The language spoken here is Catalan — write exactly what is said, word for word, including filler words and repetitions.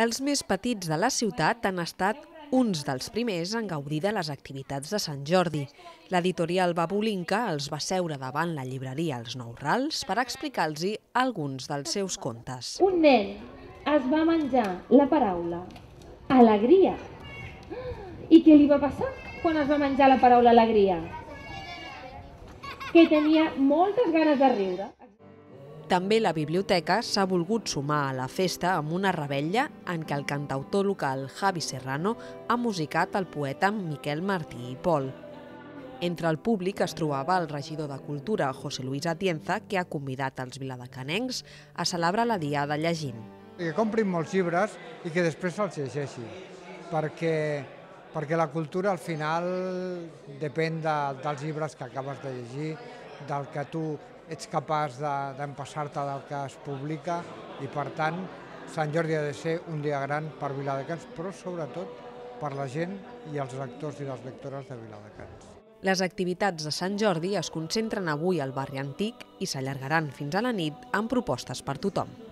Els més petits de la ciutat han estat uns dels primers en gaudir de les activitats de Sant Jordi. L'editorial Babulinka els va seure davant la llibreria Els Nou Rals per explicar-los alguns dels seus contes. Un nen es va menjar la paraula alegria. I què li va passar quan es va menjar la paraula alegria? Que tenia moltes ganes de riure. També la biblioteca s'ha volgut sumar a la festa amb una revetlla en què el cantautor local Javi Serrano ha musicat el poeta Miquel Martí i Pol. Entre el públic es trobava el regidor de Cultura, José Luis Atienza, que ha convidat els viladecanencs a celebrar la Diada llegint. Que comprin molts llibres i que després se'ls llegeixi, perquè, perquè la cultura al final depèn de, dels llibres que acabes de llegir, del que tu ets capaç d'empassar-te del que es publica i, per tant, Sant Jordi ha de ser un dia gran per Viladecans, però sobretot per la gent i els lectors i les lectores de Viladecans. Les activitats de Sant Jordi es concentren avui al barri antic i s'allargaran fins a la nit amb propostes per tothom.